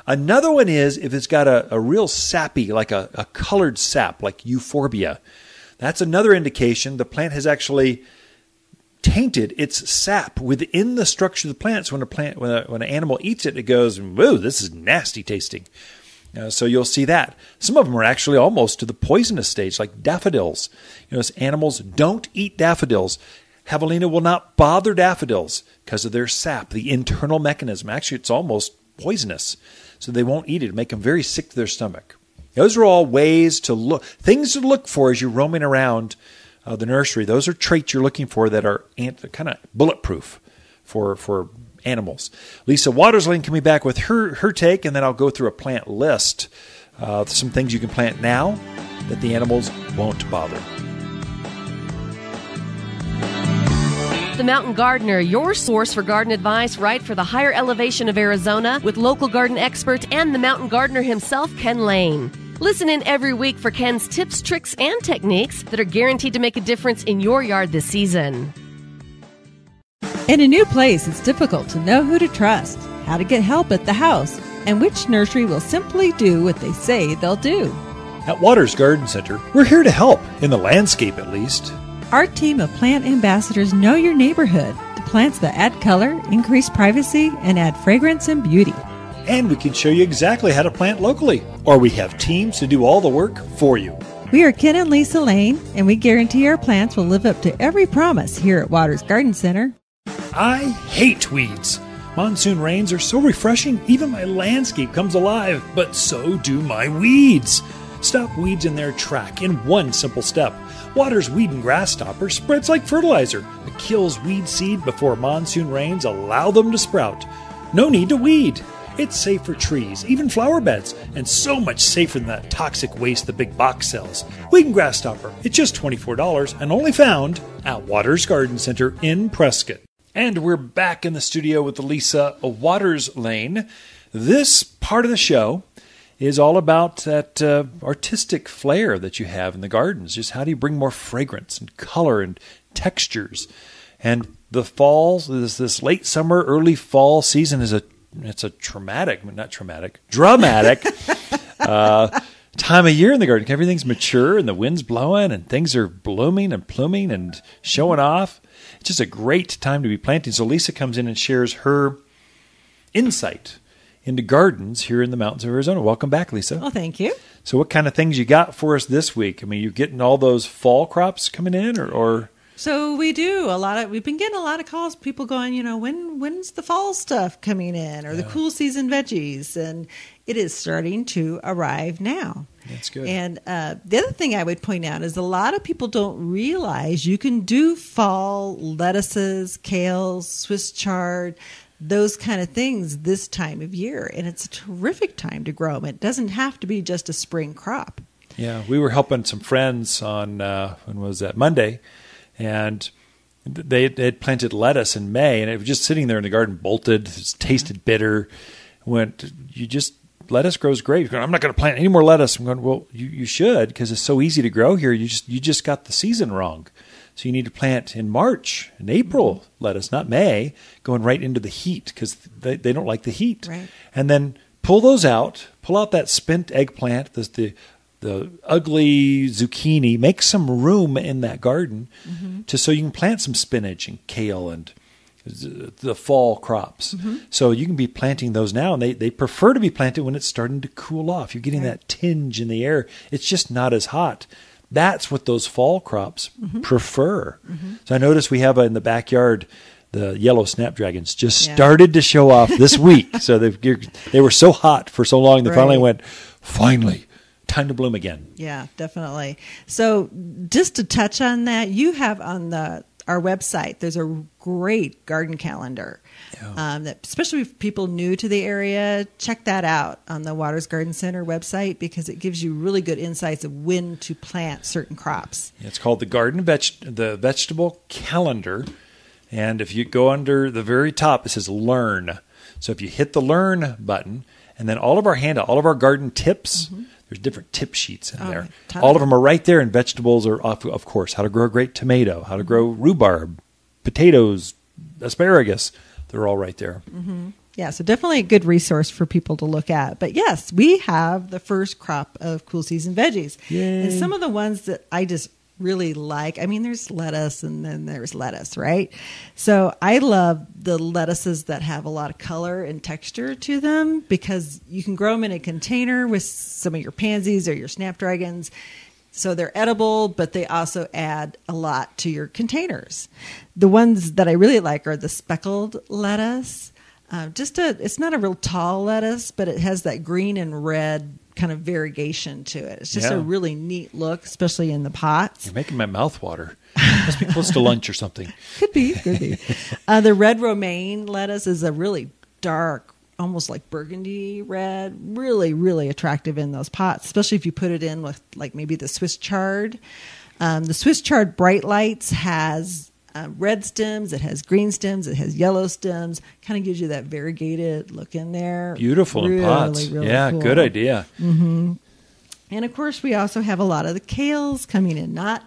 Another one is if it's got a, a real sappy, like a, a colored sap, like euphorbia. That's another indication the plant has actually tainted its sap within the structure of the plant. So when a plant, when, a, when an animal eats it, it goes, "Whoa, this is nasty tasting." Uh, so you'll see that. Some of them are actually almost to the poisonous stage, like daffodils. You know, animals don't eat daffodils. Javelina will not bother daffodils because of their sap, the internal mechanism. Actually, it's almost poisonous, so they won't eat it. It'll make them very sick to their stomach. Those are all ways to look, things to look for as you're roaming around uh, the nursery. Those are traits you're looking for that are kind of bulletproof for for animals. Lisa Watters-Lane can be back with her, her take, and then I'll go through a plant list, uh, some things you can plant now that the animals won't bother. The Mountain Gardener, your source for garden advice right for the higher elevation of Arizona, with local garden expert and the mountain gardener himself, Ken Lane. Listen in every week for Ken's tips, tricks, and techniques that are guaranteed to make a difference in your yard this season. In a new place, it's difficult to know who to trust. how to get help at the house, and which nursery will simply do what they say they'll do. At Watters Garden Center, we're here to help, in the landscape at least. Our team of plant ambassadors know your neighborhood, the plants that add color, increase privacy, and add fragrance and beauty. And we can show you exactly how to plant locally, or we have teams to do all the work for you. We are Ken and Lisa Lane, and we guarantee our plants will live up to every promise here at Watters Garden Center. I hate weeds. Monsoon rains are so refreshing, even my landscape comes alive, but so do my weeds. Stop weeds in their track in one simple step. Watters Weed and Grass Stopper spreads like fertilizer. It kills weed seed before monsoon rains allow them to sprout. No need to weed. It's safe for trees, even flower beds, and so much safer than that toxic waste the big box sells. Weed and Grass Stopper, it's just twenty-four dollars and only found at Watters Garden Center in Prescott. And we're back in the studio with Lisa Watters-Lane. This part of the show is all about that uh, artistic flair that you have in the gardens. Just how do you bring more fragrance and color and textures? And the fall, this, this late summer, early fall season is a It's a traumatic, not traumatic, dramatic uh, time of year in the garden. Everything's mature and the wind's blowing and things are blooming and pluming and showing off. It's just a great time to be planting. So Lisa comes in and shares her insight into gardens here in the mountains of Arizona. Welcome back, Lisa. Well, thank you. So what kind of things you got for us this week? I mean, you're getting all those fall crops coming in or... or So we do a lot of, we've been getting a lot of calls, people going, you know, when, when's the fall stuff coming in or yeah. the cool season veggies? And it is starting to arrive now. That's good. And uh, the other thing I would point out is a lot of people don't realize you can do fall lettuces, kales, Swiss chard, those kind of things this time of year. And it's a terrific time to grow them. It doesn't have to be just a spring crop. Yeah. We were helping some friends on, uh, when was that? Monday. And they had planted lettuce in May, and it was just sitting there in the garden, bolted, it tasted bitter. Went, you just, lettuce grows great. You're going, I'm not going to plant any more lettuce. I'm going, well, you, you should, because it's so easy to grow here. You just you just got the season wrong. So you need to plant in March and April mm-hmm. lettuce, not May, going right into the heat, because they, they don't like the heat. Right. And then pull those out, pull out that spent eggplant, the, the the ugly zucchini, make some room in that garden mm-hmm. to so you can plant some spinach and kale and the fall crops. Mm-hmm. So you can be planting those now, and they, they prefer to be planted when it's starting to cool off. You're getting right. that tinge in the air. It's just not as hot. That's what those fall crops mm-hmm. prefer. Mm-hmm. So I noticed we have a, in the backyard, the yellow snapdragons just yeah. started to show off this week. So they they were so hot for so long, they right. finally went, finally. Time to bloom again. Yeah, definitely. So just to touch on that, you have on the our website, there's a great garden calendar, yeah. um, that especially if people new to the area, check that out on the Watters Garden Center website, because it gives you really good insights of when to plant certain crops. It's called the Garden Veg- the Vegetable Calendar. And if you go under the very top, it says Learn. So if you hit the Learn button, and then all of our handout, all of our garden tips, mm-hmm. there's different tip sheets in oh, there. All of them are right there, and vegetables are, off, of course, how to grow a great tomato, how to grow rhubarb, potatoes, asparagus. They're all right there. Mm-hmm. Yeah, so definitely a good resource for people to look at. But yes, we have the first crop of cool season veggies. Yay. And some of the ones that I just really like, I mean, there's lettuce and then there's lettuce, right? So I love the lettuces that have a lot of color and texture to them, because you can grow them in a container with some of your pansies or your snapdragons. So they're edible, but they also add a lot to your containers. The ones that I really like are the speckled lettuce. Uh, just a, it's not a real tall lettuce, but it has that green and red kind of variegation to it. It's just yeah. a really neat look, especially in the pots. You're making my mouth water. It must be close to lunch or something. Could be, could be. Uh, the red romaine lettuce is a really dark, almost like burgundy red, really, really attractive in those pots, especially if you put it in with like maybe the Swiss chard. Um, the Swiss chard bright lights has Uh, red stems, it has green stems, it has yellow stems, kind of gives you that variegated look in there. Beautiful really, in pots. Really, really yeah, cool. Good idea. Mm-hmm. And of course, we also have a lot of the kales coming in. Not,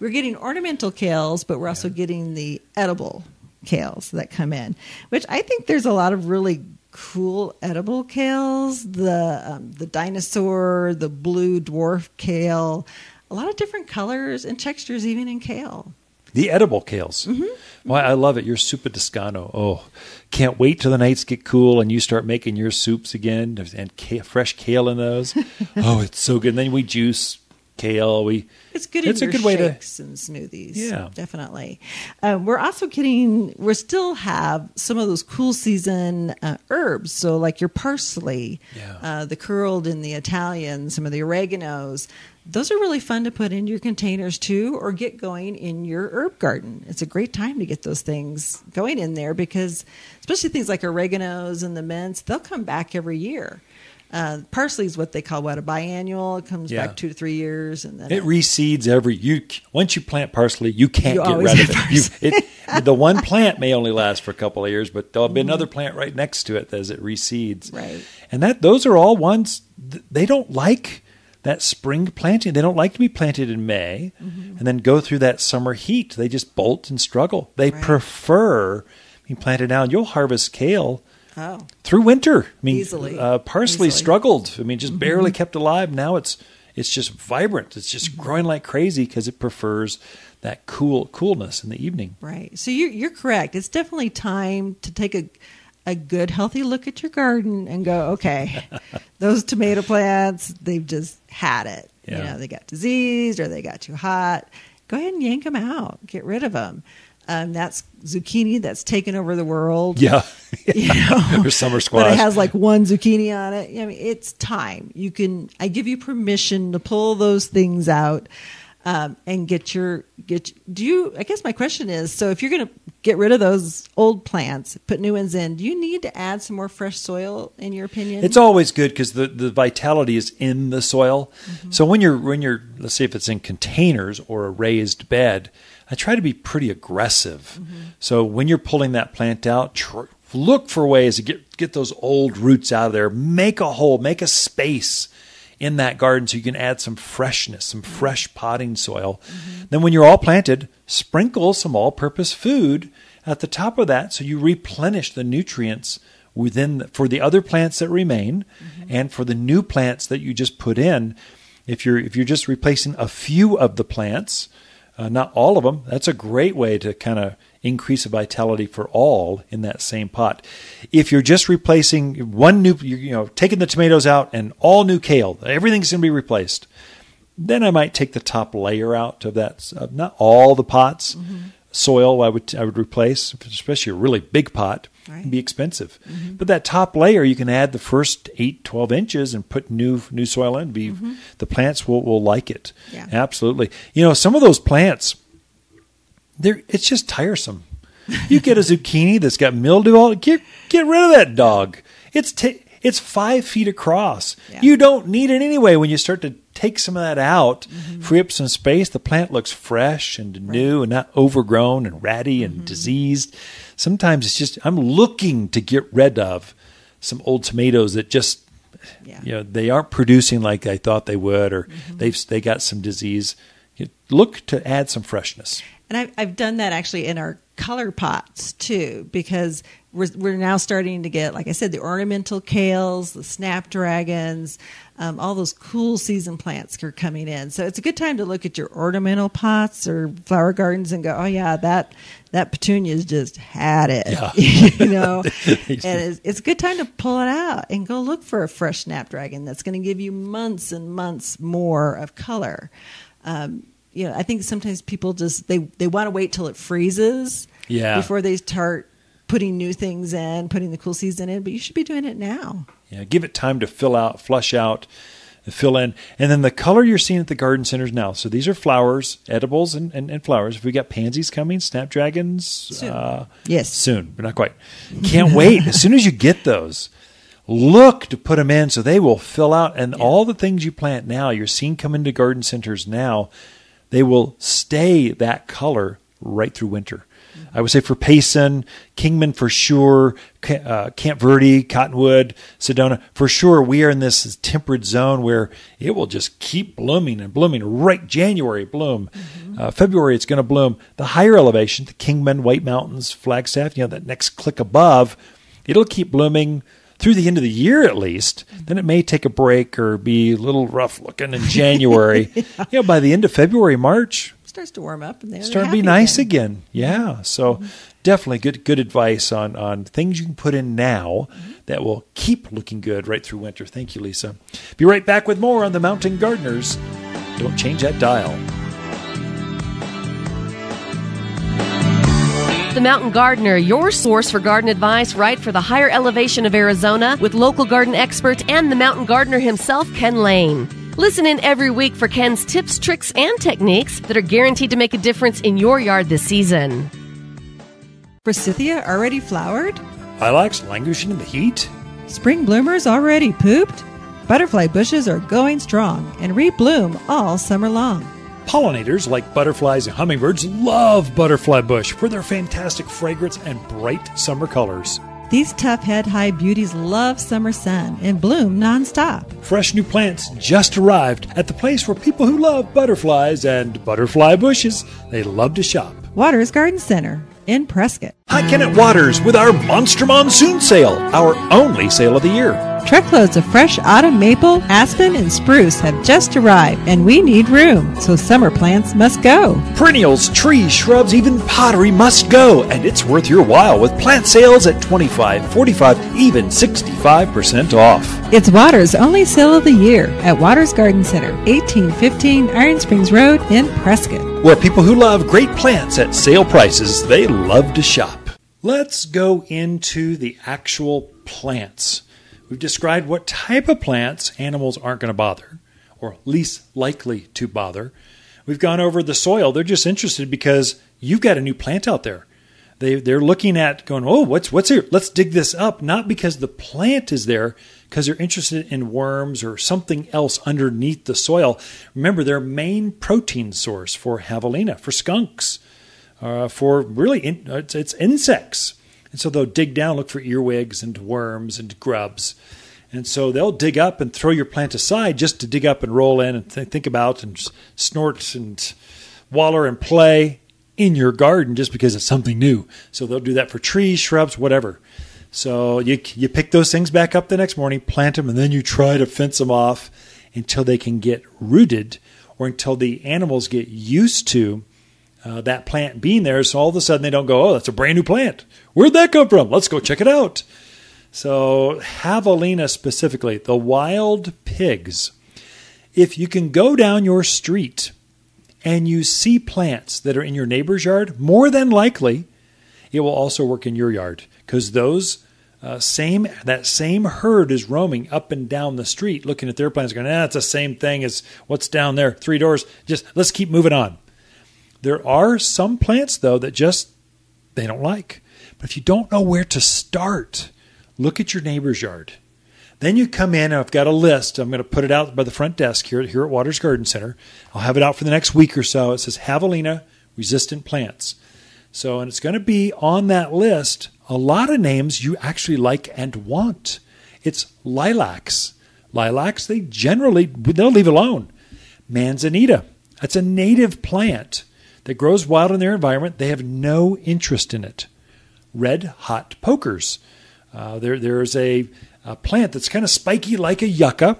we're getting ornamental kales, but we're also yeah. getting the edible kales that come in, which I think there's a lot of really cool edible kales, the um, the dinosaur, the blue dwarf kale, a lot of different colors and textures even in kale. The edible kales. Mm-hmm. Well, I love it. Your soup Descano. Oh, can't wait till the nights get cool and you start making your soups again and kale, fresh kale in those. Oh, it's so good. And then we juice kale. We it's good. It's in a your good way shakes to and smoothies. Yeah, definitely. Uh, we're also getting. We still have some of those cool season uh, herbs. So like your parsley, yeah. uh, the curled in the Italian, some of the oreganos. Those are really fun to put in your containers too, or get going in your herb garden. It's a great time to get those things going in there because especially things like oreganos and the mints, they'll come back every year. Uh, parsley is what they call what a biannual. It comes yeah. back two to three years, and then it, it reseeds every. You once you plant parsley, you can't you get rid of it. You, it the one plant may only last for a couple of years, but there'll be mm-hmm. another plant right next to it as it reseeds. Right, and that those are all ones they don't like. That spring planting, they don't like to be planted in May mm-hmm. and then go through that summer heat. They just bolt and struggle. They right. prefer being planted now. You'll harvest kale oh. through winter. I mean, Easily. Uh, parsley Easily. struggled. I mean, just mm-hmm. barely kept alive. Now it's it's just vibrant. It's just mm-hmm. growing like crazy because it prefers that cool coolness in the evening. Right. So you're, you're correct. It's definitely time to take a... a good, healthy look at your garden and go, okay, those tomato plants, they've just had it. Yeah. You know, they got diseased or they got too hot. Go ahead and yank them out. Get rid of them. Um, that's zucchini that's taken over the world. Yeah. You know? Or summer squash. But it has like one zucchini on it. I mean, it's time. You can, I give you permission to pull those things out. Um, and get your, get, do you, I guess my question is, so if you're going to get rid of those old plants, put new ones in, do you need to add some more fresh soil in your opinion? It's always good because the, the vitality is in the soil. Mm-hmm. So when you're, when you're, let's say if it's in containers or a raised bed, I try to be pretty aggressive. Mm-hmm. So when you're pulling that plant out, tr- look for ways to get, get those old roots out of there, make a hole, make a space in that garden so you can add some freshness, some fresh potting soil. Mm-hmm. Then when you're all planted, sprinkle some all-purpose food at the top of that so you replenish the nutrients within the, for the other plants that remain mm-hmm. and for the new plants that you just put in. If you're if you're just replacing a few of the plants, uh, not all of them, that's a great way to kind of increase the vitality for all in that same pot. If you're just replacing one new, you know, taking the tomatoes out and all new kale, everything's going to be replaced. Then I might take the top layer out of that, uh, not all the pots. Mm-hmm. Soil I would I would replace, especially a really big pot. Right. It'd be expensive. Mm-hmm. But that top layer, you can add the first eight, twelve inches and put new new soil in. Be, mm-hmm. The plants will, will like it. Yeah. Absolutely. You know, some of those plants, They're, it's just tiresome. You get a zucchini that's got mildew all get get rid of that dog. It's t- it's five feet across. Yeah. You don't need it anyway. When you start to take some of that out, mm-hmm. free up some space, the plant looks fresh and new right. and not overgrown and ratty and mm-hmm. diseased. Sometimes it's just I'm looking to get rid of some old tomatoes that just yeah. you know they aren't producing like I thought they would, or mm-hmm. they've they got some disease. You look to add some freshness. And I've, I've done that actually in our color pots too, because we're, we're now starting to get, like I said, the ornamental kales, the snapdragons, um, all those cool season plants are coming in. So it's a good time to look at your ornamental pots or flower gardens and go, oh yeah, that that petunia's just had it, yeah. you know. And it's, it's a good time to pull it out and go look for a fresh snapdragon that's going to give you months and months more of color. Um, you know, I think sometimes people just, they, they want to wait till it freezes yeah. before they start putting new things in, putting the cool season in, but you should be doing it now. Yeah. Give it time to fill out, flush out, fill in. And then the color you're seeing at the garden centers now. So these are flowers, edibles and, and, and flowers. If we got pansies coming, snapdragons, soon. Uh, yes, soon, but not quite. Can't wait. As soon as you get those, look to put them in so they will fill out. And yeah. all the things you plant now, you're seeing come into garden centers now, they will stay that color right through winter. I would say for Payson, Kingman for sure, uh, Camp Verde, Cottonwood, Sedona, for sure we are in this temperate zone where it will just keep blooming and blooming. Right, January bloom. Mm-hmm. uh, February it's going to bloom. The higher elevation, the Kingman, White Mountains, Flagstaff, you know, that next click above, it'll keep blooming through the end of the year at least. Then it may take a break or be a little rough looking in January. Yeah. You know, by the end of February, March, starts to warm up and then it's starting to be nice again. again. Yeah. So mm-hmm. definitely good good advice on, on things you can put in now mm-hmm. that will keep looking good right through winter. Thank you, Lisa. Be right back with more on The Mountain Gardeners. Don't change that dial. The Mountain Gardener, your source for garden advice right for the higher elevation of Arizona with local garden expert and the mountain gardener himself, Ken Lane. Listen in every week for Ken's tips, tricks, and techniques that are guaranteed to make a difference in your yard this season. Forsythia already flowered? Lilacs languishing in the heat? Spring bloomers already pooped? Butterfly bushes are going strong and rebloom all summer long. Pollinators like butterflies and hummingbirds love butterfly bush for their fantastic fragrance and bright summer colors. These tough head high beauties love summer sun and bloom nonstop. Fresh new plants just arrived at the place where people who love butterflies and butterfly bushes, they love to shop. Watters Garden Center in Prescott. Hi, Ken at Watters with our Monster Monsoon Sale, our only sale of the year. Truckloads of fresh autumn maple, aspen, and spruce have just arrived, and we need room, so summer plants must go. Perennials, trees, shrubs, even pottery must go, and it's worth your while with plant sales at twenty-five, forty-five, even sixty-five percent off. It's Watters' only sale of the year at Watters Garden Center, eighteen fifteen Iron Springs Road in Prescott. Where people who love great plants at sale prices, they love to shop. Let's go into the actual plants. We've described what type of plants animals aren't going to bother, or least likely to bother. We've gone over the soil. They're just interested because you've got a new plant out there. They, they're looking at going, oh, what's what's here? Let's dig this up. Not because the plant is there, because they're interested in worms or something else underneath the soil. Remember, their main protein source for javelina, for skunks, uh, for really in, it's, it's insects. And so they'll dig down, look for earwigs and worms and grubs. And so they'll dig up and throw your plant aside just to dig up and roll in and th think about and snort and waller and play in your garden just because it's something new. So they'll do that for trees, shrubs, whatever. So you, you pick those things back up the next morning, plant them, and then you try to fence them off until they can get rooted or until the animals get used to Uh, that plant being there, so all of a sudden they don't go, oh, that's a brand new plant. Where'd that come from? Let's go check it out. So javelina specifically, the wild pigs. If you can go down your street and you see plants that are in your neighbor's yard, more than likely it will also work in your yard because those uh, same that same herd is roaming up and down the street looking at their plants going, ah, it's the same thing as what's down there, three doors. Just let's keep moving on. There are some plants, though, that just they don't like. But if you don't know where to start, look at your neighbor's yard. Then you come in, and I've got a list. I'm going to put it out by the front desk here, here at Watters Garden Center. I'll have it out for the next week or so. It says javelina-resistant plants. So, and it's going to be on that list a lot of names you actually like and want. It's lilacs. Lilacs, they generally, they'll leave alone. Manzanita, that's a native plant that grows wild in their environment. They have no interest in it. Red hot pokers. Uh, there, there's a, a plant that's kind of spiky like a yucca,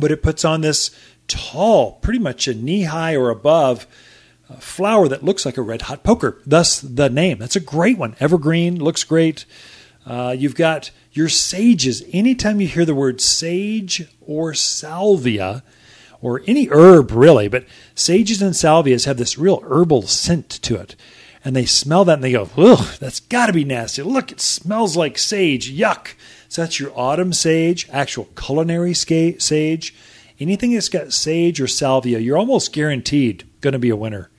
but it puts on this tall, pretty much a knee-high or above uh, flower that looks like a red hot poker, thus the name. That's a great one. Evergreen, looks great. Uh, you've got your sages. Anytime you hear the word sage or salvia, or any herb really, but sages and salvias have this real herbal scent to it. And they smell that and they go, ugh, that's got to be nasty. Look, it smells like sage. Yuck. So that's your autumn sage, actual culinary sage. Anything that's got sage or salvia, you're almost guaranteed going to be a winner.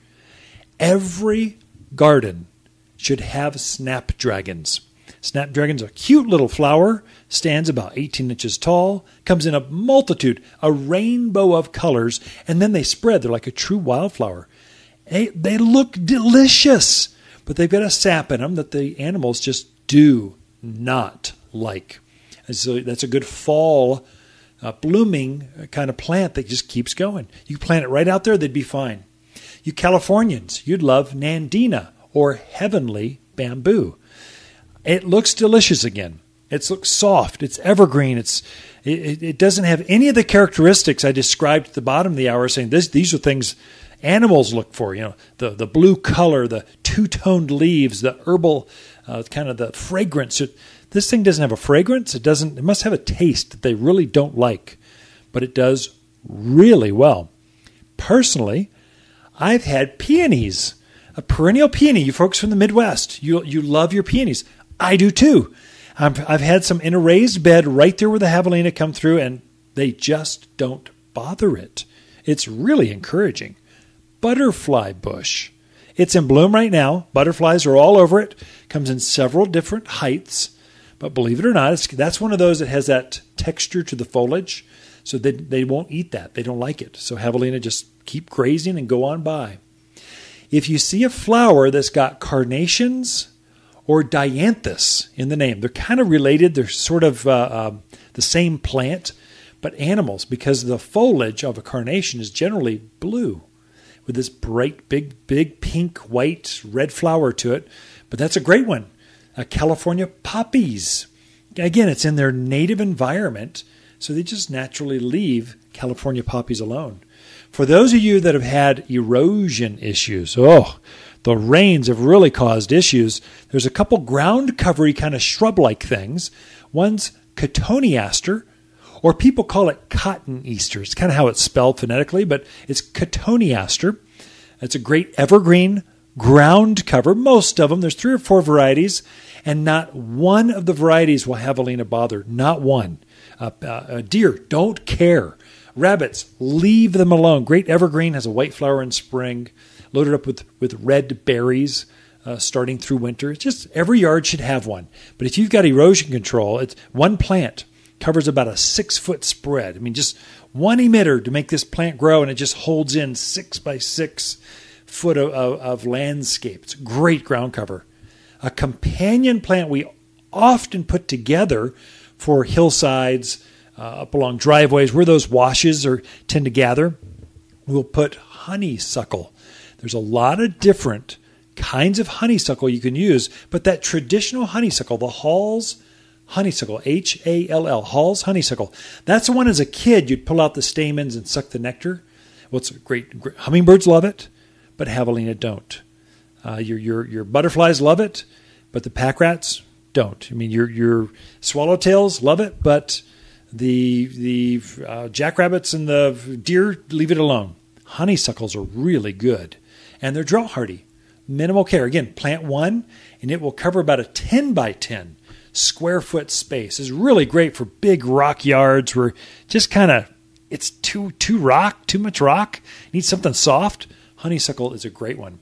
Every garden should have snapdragons. Snapdragon's a cute little flower, stands about eighteen inches tall, comes in a multitude, a rainbow of colors, and then they spread. They're like a true wildflower. They, they look delicious. but they've got a sap in them that the animals just do not like. And so that's a good fall uh, blooming kind of plant that just keeps going. You plant it right out there, they'd be fine. You Californians, you'd love nandina or heavenly bamboo. It looks delicious again. It looks soft. It's evergreen. It's it, it doesn't have any of the characteristics I described at the bottom of the hour, saying this, these are things animals look for. You know, the the blue color, the two-toned leaves, the herbal uh, kind of the fragrance. It, this thing doesn't have a fragrance. It doesn't. It must have a taste that they really don't like, but it does really well. Personally, I've had peonies, a perennial peony. You folks from the Midwest, you you love your peonies. I do too. I've had some in a raised bed right there where the javelina come through, and they just don't bother it. It's really encouraging. Butterfly bush. It's in bloom right now. Butterflies are all over it. Comes in several different heights. But believe it or not, it's, that's one of those that has that texture to the foliage. So they, they won't eat that. They don't like it. So javelina just keep grazing and go on by. If you see a flower that's got carnations or dianthus in the name. They're kind of related. They're sort of uh, uh, the same plant, but animals, because the foliage of a carnation is generally blue with this bright, big, big pink, white, red flower to it. But that's a great one. Uh, California poppies. Again, it's in their native environment, so they just naturally leave California poppies alone. For those of you that have had erosion issues, oh, the rains have really caused issues. There's a couple ground covery kind of shrub-like things. One's cotoneaster, or people call it cotoneaster. It's kind of how it's spelled phonetically, but it's cotoneaster. It's a great evergreen ground cover. Most of them, there's three or four varieties, and not one of the varieties will javelina bother. Not one. Uh, uh, deer don't care. Rabbits, leave them alone. Great evergreen, has a white flower in spring. Loaded up with, with red berries uh, starting through winter. It's just every yard should have one. But if you've got erosion control, it's one plant covers about a six-foot spread. I mean, just one emitter to make this plant grow, and it just holds in six by six foot of, of, of landscape. It's great ground cover. A companion plant we often put together for hillsides, uh, up along driveways, where those washes are, tend to gather. We'll put honeysuckle. There's a lot of different kinds of honeysuckle you can use, but that traditional honeysuckle, the Hall's honeysuckle, H A L L, Hall's honeysuckle, that's the one as a kid you'd pull out the stamens and suck the nectar. Well, it's great, great. Hummingbirds love it, but javelina don't. Uh, your, your, your butterflies love it, but the pack rats don't. I mean, your, your swallowtails love it, but the, the uh, jackrabbits and the deer leave it alone. Honeysuckles are really good. And they're drought hardy. Minimal care. Again, plant one, and it will cover about a ten by ten square foot space. It's really great for big rock yards where just kind of it's too too rock, too much rock. Need something soft. Honeysuckle is a great one.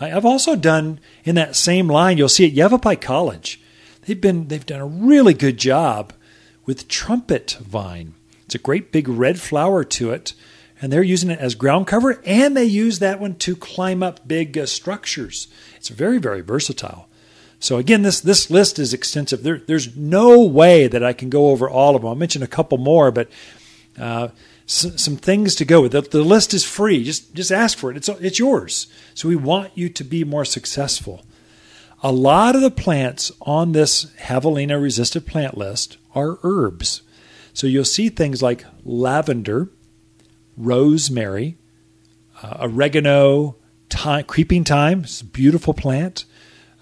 I've also done in that same line. You'll see at Yavapai College, they've been they've done a really good job with trumpet vine. It's a great big red flower to it. And they're using it as ground cover, and they use that one to climb up big uh, structures. It's very, very versatile. So again, this this list is extensive. There, there's no way that I can go over all of them. I'll mention a couple more, but uh, s- some things to go with. The, the list is free. Just just ask for it. It's it's yours. So we want you to be more successful. A lot of the plants on this javelina-resistant plant list are herbs. So you'll see things like lavender, rosemary, uh, oregano, thyme, creeping thyme. It's a beautiful plant,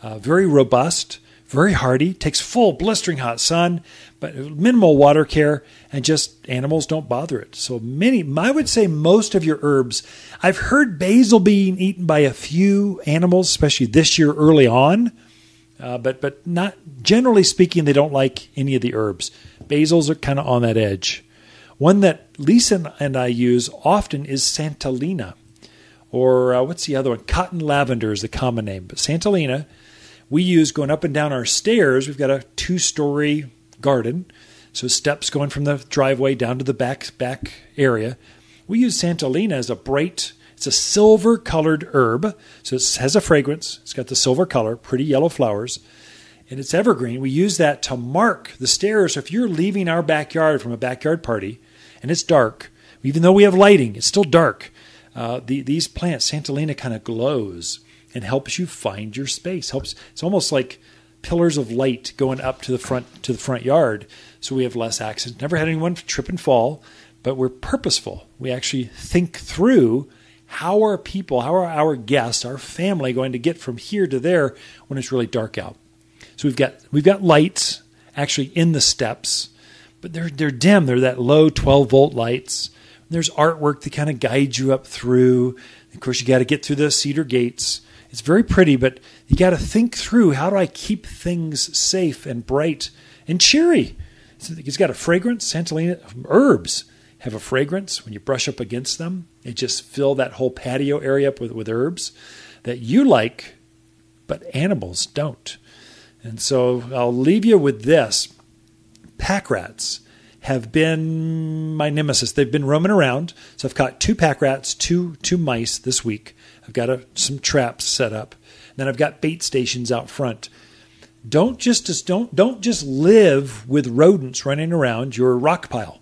uh, very robust, very hardy, takes full blistering hot sun, but minimal water care, and just animals don't bother it. So many, I would say most of your herbs, I've heard basil being eaten by a few animals, especially this year early on, uh, but, but not generally speaking, they don't like any of the herbs. Basils are kind of on that edge. One that Lisa and I use often is Santolina, or uh, what's the other one? Cotton lavender is the common name, but Santolina we use going up and down our stairs. We've got a two-story garden, so steps going from the driveway down to the back back area. We use Santolina as a bright, It's a silver-colored herb, so it has a fragrance. It's got the silver color, pretty yellow flowers, and it's evergreen. We use that to mark the stairs. So if you're leaving our backyard from a backyard party and it's dark, even though we have lighting, it's still dark. Uh, the, these plants, Santolina, kind of glows and helps you find your space. Helps. It's almost like pillars of light going up to the front to the front yard, so we have less accidents. Never had anyone trip and fall, but we're purposeful. We actually think through how are people, how are our guests, our family going to get from here to there when it's really dark out. So we've got we've got lights actually in the steps, but they're they're dim. They're that low twelve volt lights. There's artwork that kind of guides you up through. Of course, you got to get through the cedar gates. It's very pretty, but you got to think through, how do I keep things safe and bright and cheery? It's got a fragrance. Santolina herbs have a fragrance. When you brush up against them, they just fill that whole patio area up with, with herbs that you like, but animals don't. And so I'll leave you with this. Pack rats have been my nemesis. They've been roaming around. So I've caught two pack rats, two, two mice this week. I've got a, some traps set up. And then I've got bait stations out front. Don't just, just don't, don't just live with rodents running around your rock pile.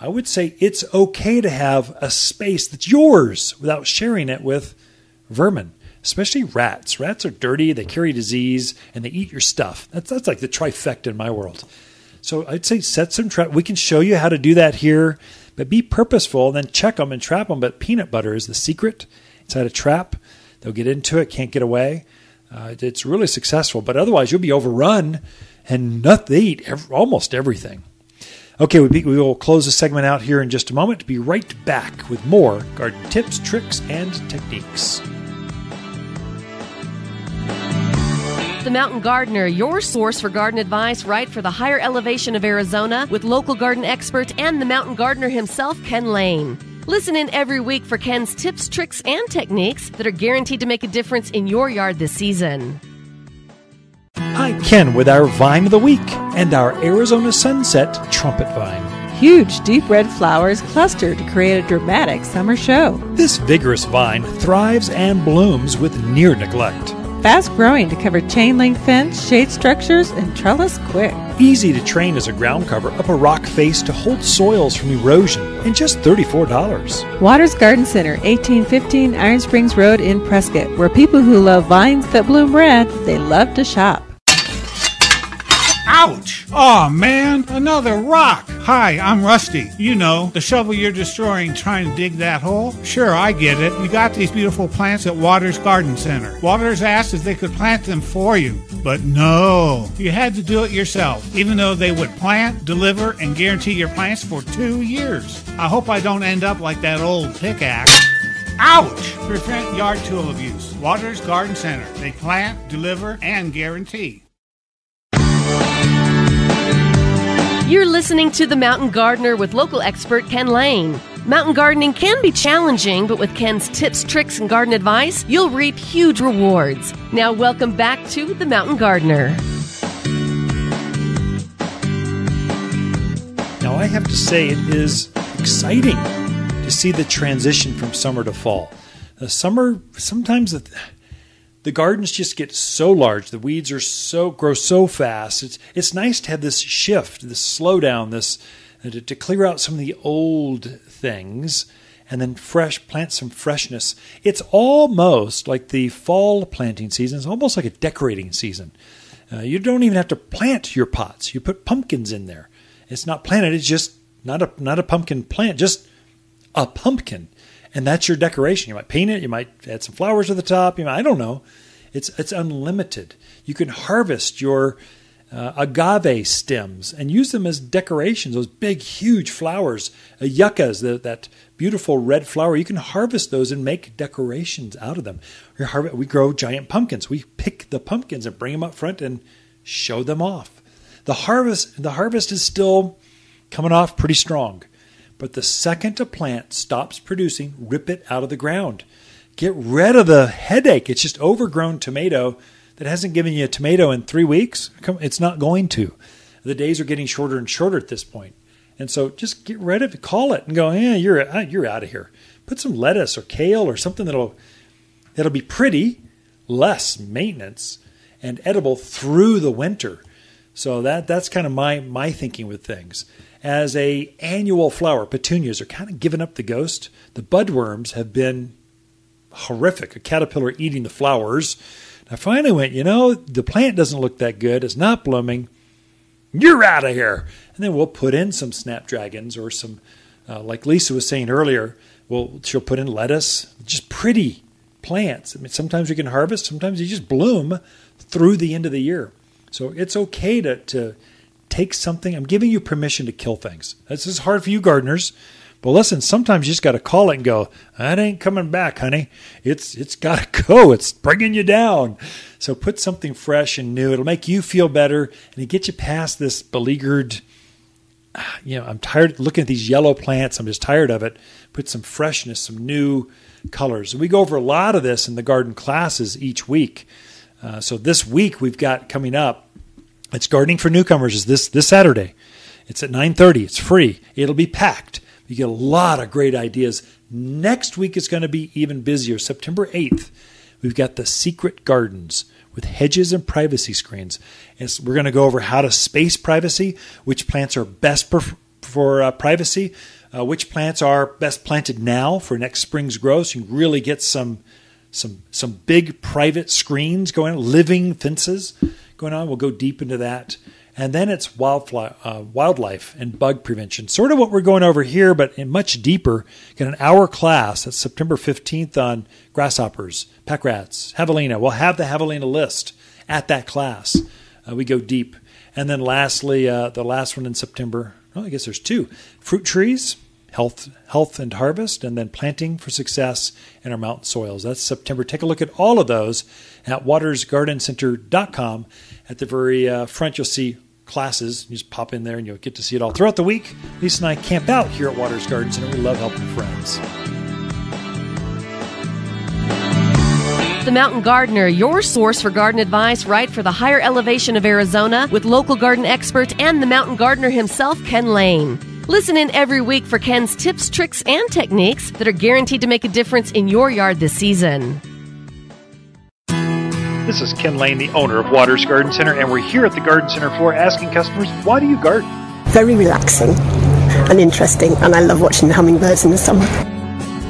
I would say it's okay to have a space that's yours without sharing it with vermin, especially rats. Rats are dirty, they carry disease, and they eat your stuff. That's, that's like the trifecta in my world. So I'd say set some traps. We can show you how to do that here, but be purposeful and then check them and trap them. But peanut butter is the secret. It's how to trap. They'll get into it, can't get away. Uh, it's really successful, but otherwise you'll be overrun and not, they eat every, almost everything. Okay, we, be, we will close the segment out here in just a moment. Be right back with more garden tips, tricks, and techniques. The Mountain Gardener, your source for garden advice right for the higher elevation of Arizona with local garden expert and the Mountain Gardener himself, Ken Lane. Listen in every week for Ken's tips, tricks, and techniques that are guaranteed to make a difference in your yard this season. Hi, Ken with our Vine of the Week and our Arizona Sunset Trumpet Vine. Huge deep red flowers cluster to create a dramatic summer show. This vigorous vine thrives and blooms with near neglect. Fast-growing to cover chain-link fence, shade structures, and trellis quick. Easy to train as a ground cover up a rock face to hold soils from erosion, and just thirty-four dollars. Watters Garden Center, eighteen fifteen Iron Springs Road in Prescott, where people who love vines that bloom red, they love to shop. Ouch! Aw, man, another rock! Hi, I'm Rusty. You know, the shovel you're destroying trying to dig that hole? Sure, I get it. You got these beautiful plants at Watters Garden Center. Watters asked if they could plant them for you, but no. You had to do it yourself, even though they would plant, deliver, and guarantee your plants for two years. I hope I don't end up like that old pickaxe. Ouch! Prevent yard tool abuse. Watters Garden Center. They plant, deliver, and guarantee. You're listening to The Mountain Gardener with local expert Ken Lane. Mountain gardening can be challenging, but with Ken's tips, tricks, and garden advice, you'll reap huge rewards. Now, welcome back to The Mountain Gardener. Now, I have to say it is exciting to see the transition from summer to fall. The summer, sometimes the... The gardens just get so large. The weeds are so grow so fast. It's it's nice to have this shift, this slowdown, this uh, to, to clear out some of the old things, and then fresh plant some freshness. It's almost like the fall planting season. It's almost like a decorating season. Uh, you don't even have to plant your pots. You put pumpkins in there. It's not planted. It's just not a not a pumpkin plant. Just a pumpkin. And that's your decoration. You might paint it. You might add some flowers to the top. You might, I don't know. It's it's unlimited. You can harvest your uh, agave stems and use them as decorations, those big, huge flowers, uh, yuccas, the, that beautiful red flower. You can harvest those and make decorations out of them. We, harvest, we grow giant pumpkins. We pick the pumpkins and bring them up front and show them off. The harvest, the harvest is still coming off pretty strong. But the second a plant stops producing, rip it out of the ground. Get rid of the headache. It's just overgrown tomato that hasn't given you a tomato in three weeks. It's not going to. The days are getting shorter and shorter at this point. And so just get rid of it. Call it and go, yeah, you're, you're out of here. Put some lettuce or kale or something that'll that'll be pretty, less maintenance, and edible through the winter. So that that's kind of my my thinking with things. As a annual flower, petunias are kind of giving up the ghost. The budworms have been horrific, a caterpillar eating the flowers. And I finally went, you know, the plant doesn't look that good. It's not blooming. You're out of here. And then we'll put in some snapdragons or some, uh, like Lisa was saying earlier, we'll, she'll put in lettuce, just pretty plants. I mean, sometimes we can harvest. Sometimes they just bloom through the end of the year. So it's okay to, to take something. I'm giving you permission to kill things. This is hard for you gardeners. But listen, sometimes you just got to call it and go, "It ain't coming back, honey. It's it's got to go. It's bringing you down." So put something fresh and new. It'll make you feel better, and it gets you past this beleaguered, you know, I'm tired looking at these yellow plants. I'm just tired of it. Put some freshness, some new colors. We go over a lot of this in the garden classes each week. Uh, so this week we've got coming up, it's Gardening for Newcomers is this this Saturday. It's at nine thirty. It's free. It'll be packed. You get a lot of great ideas. Next week is going to be even busier. September eighth, we've got the Secret Gardens with hedges and privacy screens. And so we're going to go over how to space privacy, which plants are best per, for uh, privacy, uh, which plants are best planted now for next spring's growth. So you can really get some, some, some big private screens going on, living fences going on. We'll go deep into that. And then it's wildfly, uh, wildlife and bug prevention. Sort of what we're going over here, but in much deeper. Got an hour class. That's September fifteenth on grasshoppers, pack rats, javelina. We'll have the javelina list at that class. Uh, we go deep. And then lastly, uh, the last one in September. Oh, I guess there's two. Fruit trees, health, health and harvest, and then planting for success in our mountain soils. That's September. Take a look at all of those at watters garden center dot com. At the very uh, front, you'll see classes. You just pop in there and you'll get to see it all. Throughout the week, Lisa and I camp out here at Watters Garden Center. We love helping friends. The Mountain Gardener, your source for garden advice right for the higher elevation of Arizona with local garden expert and the mountain gardener himself, Ken Lane. Listen in every week for Ken's tips, tricks, and techniques that are guaranteed to make a difference in your yard this season. This is Ken Lane, the owner of Watters Garden Center, and we're here at the garden center floor asking customers, why do you garden? Very relaxing and interesting, and I love watching the hummingbirds in the summer.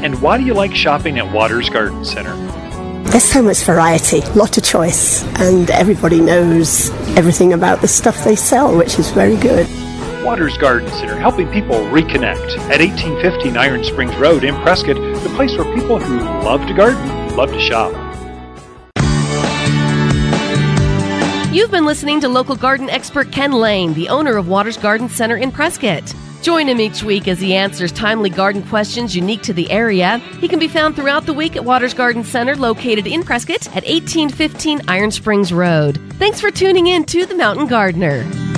And why do you like shopping at Watters Garden Center? There's so much variety, a lot of choice, and everybody knows everything about the stuff they sell, which is very good. Watters Garden Center, helping people reconnect. At eighteen fifteen Iron Springs Road in Prescott, the place where people who love to garden love to shop. You've been listening to local garden expert Ken Lane, the owner of Watters Garden Center in Prescott. Join him each week as he answers timely garden questions unique to the area. He can be found throughout the week at Watters Garden Center, located in Prescott at eighteen fifteen Iron Springs Road. Thanks for tuning in to The Mountain Gardener.